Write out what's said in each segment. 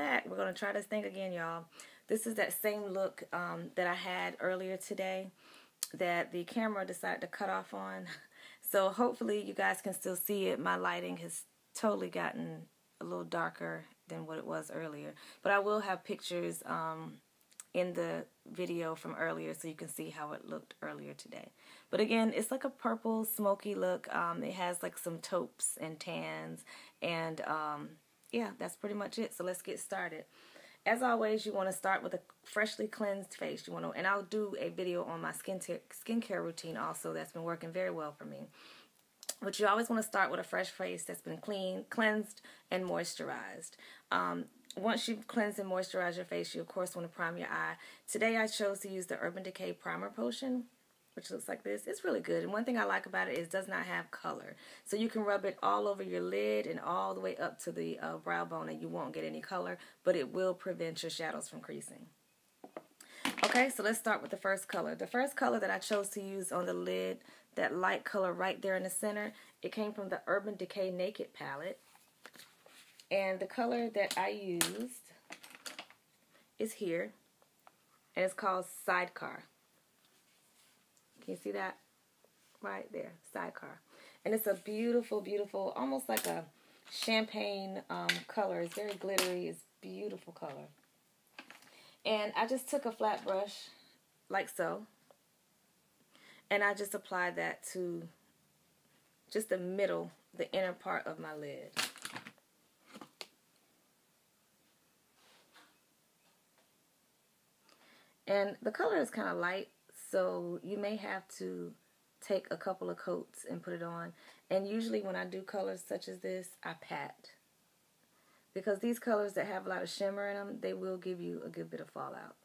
back. We're going to try this thing again, y'all. This is that same look that I had earlier today that the camera decided to cut off on. So hopefully you guys can still see it. My lighting has totally gotten a little darker than what it was earlier. But I will have pictures in the video from earlier so you can see how it looked earlier today. But again, it's like a purple smoky look. It has like some taupes and tans, and yeah, that's pretty much it. So let's get started. As always, you want to start with a freshly cleansed face. You want to, and I'll do a video on my skincare routine also. That's been working very well for me. But you always want to start with a fresh face that's been clean, cleansed, and moisturized. Once you've cleansed and moisturized your face, you of course want to prime your eye. Today I chose to use the Urban Decay Primer Potion, which looks like this. It's really good. And one thing I like about it is it does not have color. So you can rub it all over your lid and all the way up to the brow bone, and you won't get any color, but it will prevent your shadows from creasing. Okay, so let's start with the first color. The first color that I chose to use on the lid, that light color right there in the center, it came from the Urban Decay Naked Palette. And the color that I used is here, and it's called Sidecar. Can you see that? Right there, Sidecar. And it's a beautiful, beautiful, almost like a champagne color. It's very glittery. It's beautiful color. And I just took a flat brush, like so, and I just applied that to just the middle, the inner part of my lid. And the color is kind of light, so you may have to take a couple of coats and put it on. And usually when I do colors such as this, I pat. Because these colors that have a lot of shimmer in them, they will give you a good bit of fallout.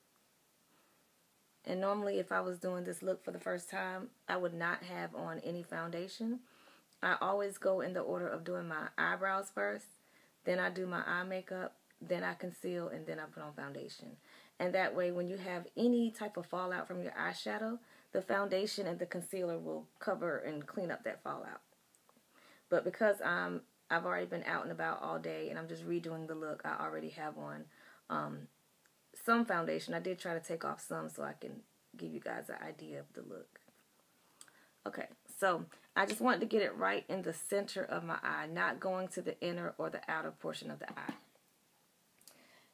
And normally if I was doing this look for the first time, I would not have on any foundation. I always go in the order of doing my eyebrows first, then I do my eye makeup, then I conceal, and then I put on foundation. And that way, when you have any type of fallout from your eyeshadow, the foundation and the concealer will cover and clean up that fallout. But because I've already been out and about all day and I'm just redoing the look, I already have on some foundation. I did try to take off some so I can give you guys an idea of the look. Okay, so I just wanted to get it right in the center of my eye, not going to the inner or the outer portion of the eye.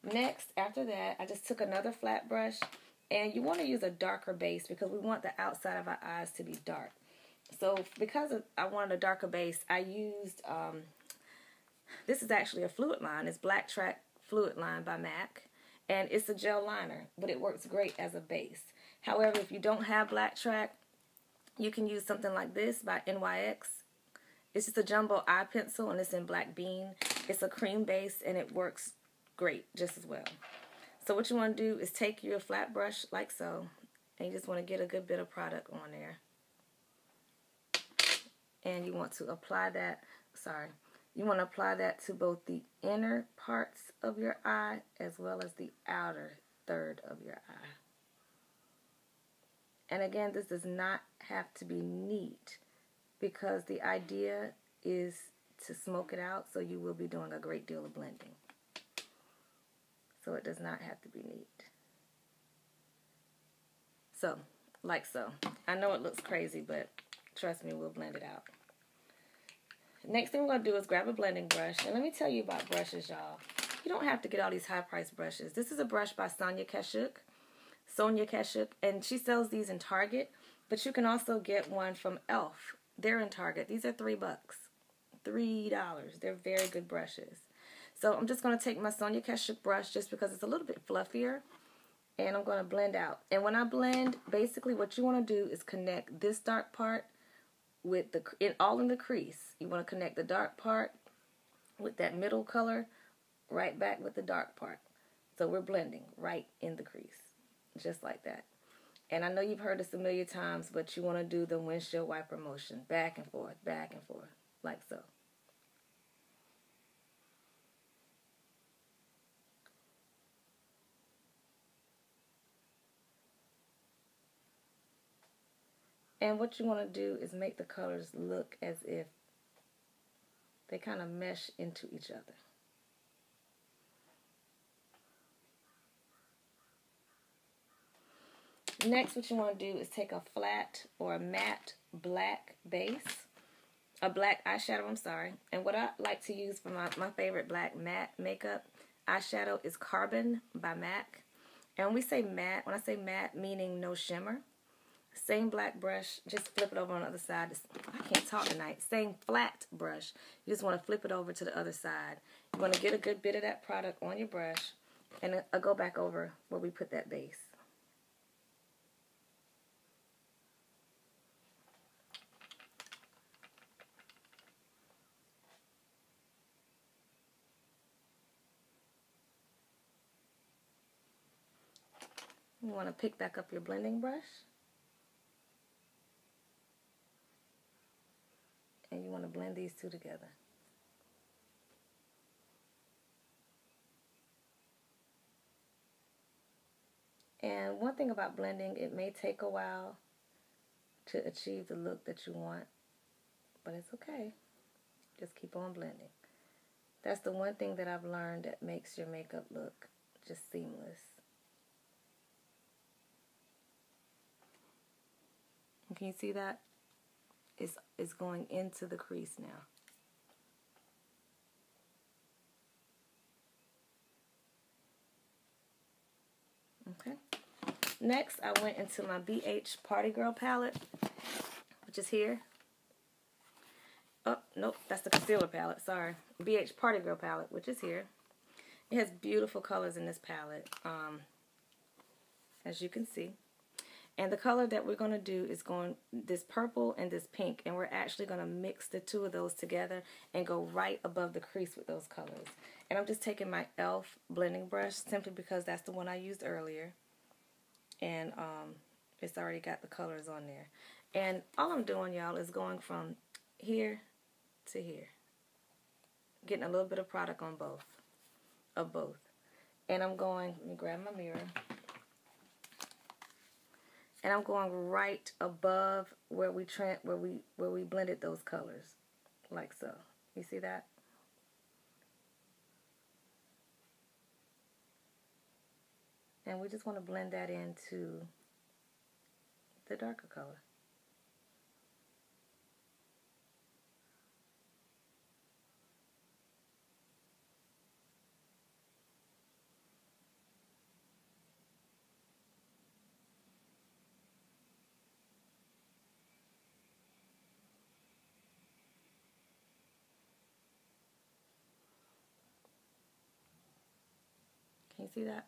Next, after that, I just took another flat brush, and you want to use a darker base because we want the outside of our eyes to be dark. So because I wanted a darker base, I used, this is actually a fluid line. It's Black Track Fluid Line by MAC, and it's a gel liner, but it works great as a base. However, if you don't have Black Track, you can use something like this by NYX. It's just a jumbo eye pencil, and it's in Black Bean. It's a cream base, and it works great just as well. So what you want to do is take your flat brush like so, and you just want to get a good bit of product on there, and you want to apply that, you want to apply that to both the inner parts of your eye as well as the outer third of your eye. And again, this does not have to be neat because the idea is to smoke it out, so you will be doing a great deal of blending. So it does not have to be neat. So, like so. I know it looks crazy, but trust me, we'll blend it out. Next thing we're going to do is grab a blending brush. And let me tell you about brushes, y'all. You don't have to get all these high-priced brushes. This is a brush by Sonia Kashuk. And she sells these in Target. But you can also get one from e.l.f. They're in Target. These are $3. $3. They're very good brushes. So I'm just going to take my Sonia Kashuk brush just because it's a little bit fluffier, and I'm going to blend out. And when I blend, basically what you want to do is connect this dark part with the, all in the crease. You want to connect the dark part with that middle color right back with the dark part. So we're blending right in the crease, just like that. And I know you've heard this a million times, but you want to do the windshield wiper motion, back and forth, like so. And what you want to do is make the colors look as if they kind of mesh into each other. Next, what you want to do is take a flat or a matte black base, a black eyeshadow, I'm sorry. And what I like to use for my favorite black matte makeup eyeshadow is Carbon by MAC. And when we say matte, when I say matte, meaning no shimmer. Same black brush, just flip it over on the other side. I can't talk tonight. Same flat brush. You just want to flip it over to the other side. You want to get a good bit of that product on your brush, and I'll go back over where we put that base. You want to pick back up your blending brush. And you want to blend these two together. And one thing about blending, it may take a while to achieve the look that you want, but it's okay. Just keep on blending. That's the one thing that I've learned that makes your makeup look just seamless. Can you see that? It's going into the crease now. Okay. Next, I went into my BH Party Girl palette, which is here. Oh, nope, that's the concealer palette, sorry. BH Party Girl palette, which is here. It has beautiful colors in this palette, as you can see. And the color that we're going to do is this purple and this pink. And we're actually going to mix the two of those together and go right above the crease with those colors. And I'm just taking my e.l.f. blending brush simply because that's the one I used earlier. And it's already got the colors on there. And all I'm doing, y'all, is going from here to here. Getting a little bit of product on both. Of both. And I'm going, let me grab my mirror. And I'm going right above where we blended those colors, like so. You see that? And we just want to blend that into the darker color. You see that?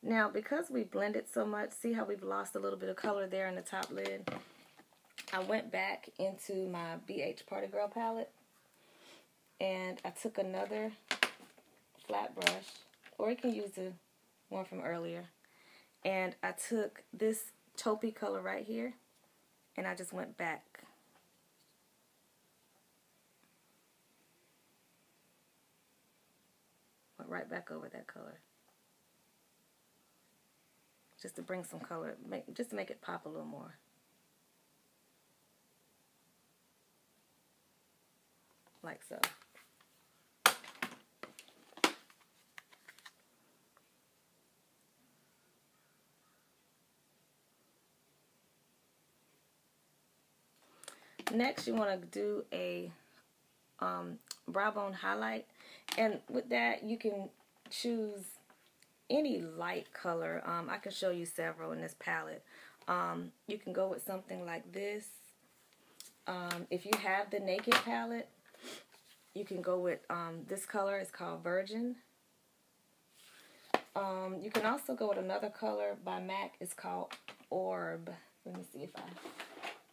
Now, because we blended so much, see how we've lost a little bit of color there in the top lid? I went back into my BH Party Girl palette and I took another flat brush, or you can use the one from earlier, and I took this taupey color right here and I just went back. Right back over that color, just to bring some color, just to make it pop a little more. Like so. Next, you want to do a brow bone highlight, and with that you can choose any light color. I can show you several in this palette. You can go with something like this. If you have the Naked palette, you can go with this color. It's called Virgin. You can also go with another color by MAC. It's called Orb. Let me see if I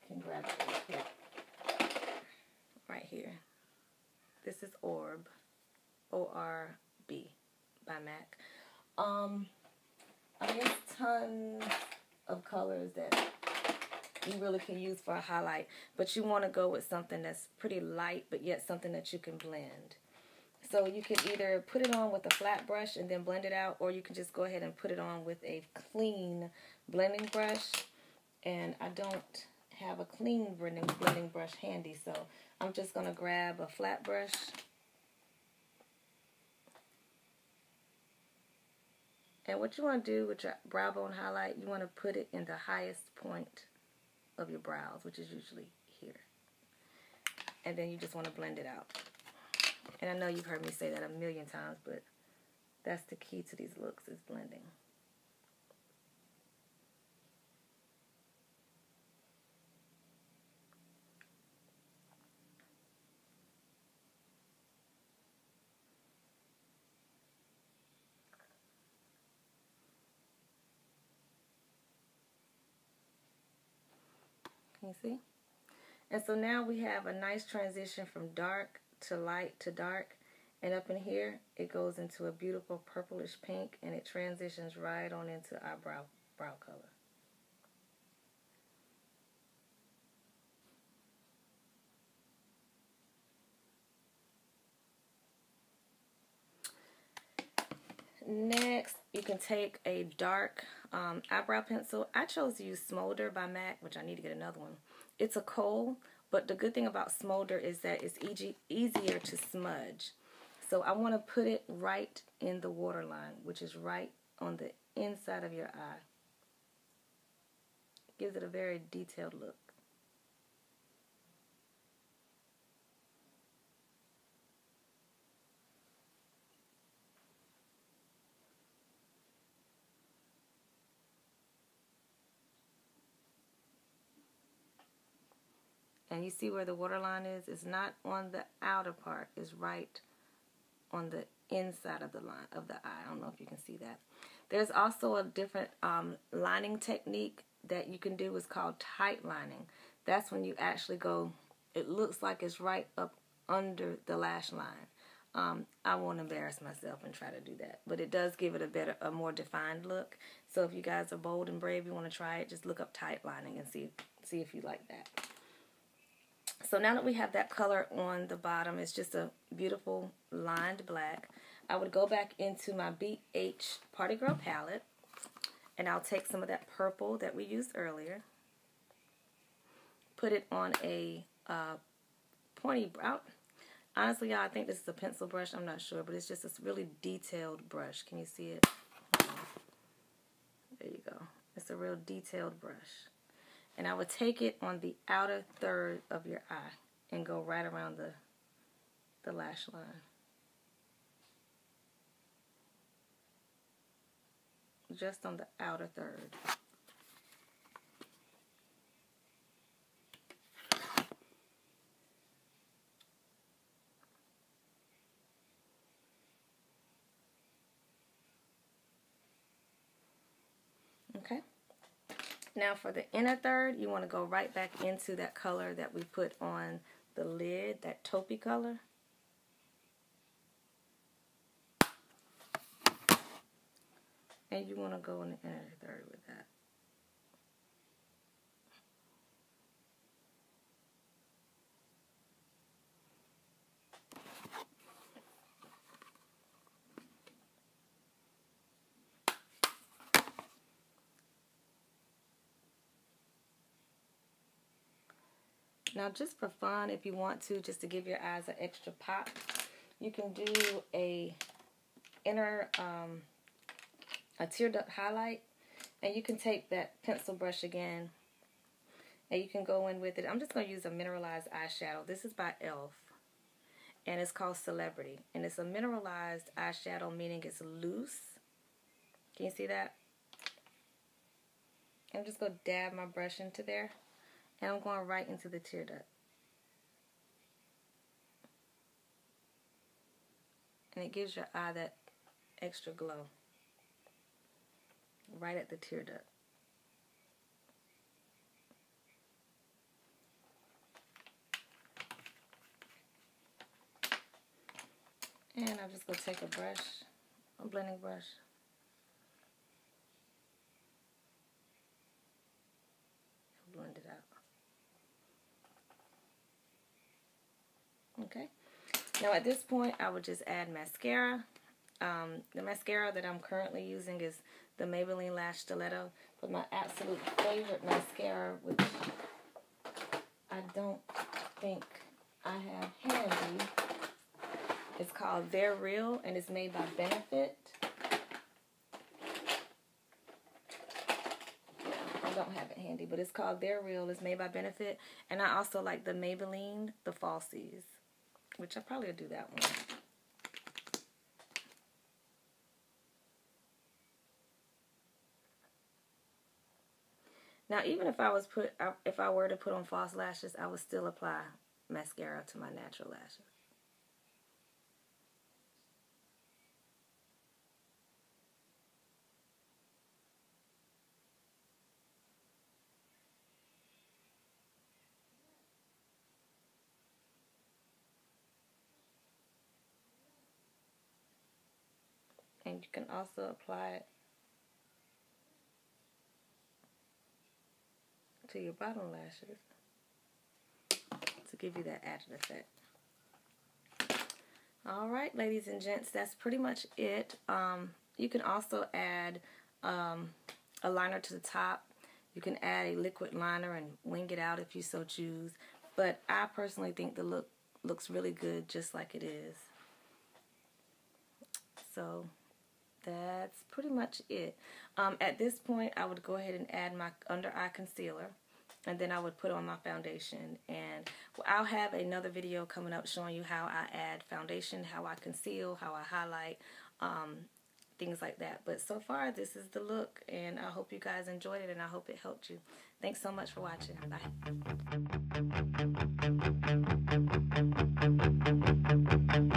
can grab it right here. This is Orb, O-R-B, by MAC. I mean, there's tons of colors that you really can use for a highlight, but you want to go with something that's pretty light, but yet something that you can blend. So you can either put it on with a flat brush and then blend it out, or you can just go ahead and put it on with a clean blending brush. And I don't have a clean blending brush handy, so I'm just going to grab a flat brush And what you want to do with your brow bone highlight, you want to put it in the highest point of your brows, which is usually here. And then you just want to blend it out. And I know you've heard me say that a million times, but that's the key to these looks, is blending. Can you see? And so now we have a nice transition from dark to light to dark, and up in here it goes into a beautiful purplish pink, and it transitions right on into our brow color. Next, you can take a dark eyebrow pencil. I chose to use Smolder by MAC, which I need to get another one. It's a coal, but the good thing about Smolder is that it's easier to smudge. So I want to put it right in the waterline, which is right on the inside of your eye. Gives it a very detailed look. And you see where the waterline is? It's not on the outer part. It's right on the inside of the line of the eye. I don't know if you can see that. There's also a different lining technique that you can do. It's called tight lining. That's when you actually go, it looks like it's right up under the lash line. I won't embarrass myself and try to do that. But it does give it a more defined look. So if you guys are bold and brave, you want to try it, just look up tight lining and see if you like that. So now that we have that color on the bottom, it's just a beautiful lined black. I would go back into my BH Party Girl palette, and I'll take some of that purple that we used earlier, put it on a pointy brow. Honestly, y'all, I think this is a pencil brush. I'm not sure, but it's just this really detailed brush. Can you see it? There you go. It's a real detailed brush. And I would take it on the outer third of your eye and go right around the lash line. Just on the outer third. Okay. Now for the inner third, you want to go right back into that color that we put on the lid, that taupey color. And you want to go in the inner third with that. Now just for fun, if you want to, just to give your eyes an extra pop, you can do a inner, a tear duct highlight, and you can take that pencil brush again, and you can go in with it. I'm just going to use a mineralized eyeshadow. This is by e.l.f., and it's called Celebrity, and it's a mineralized eyeshadow, meaning it's loose. Can you see that? I'm just going to dab my brush into there. And I'm going right into the tear duct. And it gives your eye that extra glow. Right at the tear duct. And I'm just going to take a brush, a blending brush. And blend it out. Okay, now at this point, I would just add mascara. The mascara that I'm currently using is the Maybelline Lash Stiletto, but my absolute favorite mascara, which I don't think I have handy, is called They're Real, and it's made by Benefit. but it's called They're Real. It's made by Benefit. And I also like the Maybelline, The Falsies, which I probably will do that one. Now, even if I was if I were to put on false lashes, I would still apply mascara to my natural lashes. And you can also apply it to your bottom lashes to give you that added effect. Alright, ladies and gents, that's pretty much it. You can also add a liner to the top. You can add a liquid liner and wing it out if you so choose. But I personally think the look looks really good just like it is. So that's pretty much it. At this point, I would go ahead and add my under-eye concealer, and then I would put on my foundation. And I'll have another video coming up showing you how I add foundation, how I conceal, how I highlight, things like that. But so far, this is the look, and I hope you guys enjoyed it, and I hope it helped you. Thanks so much for watching. Bye.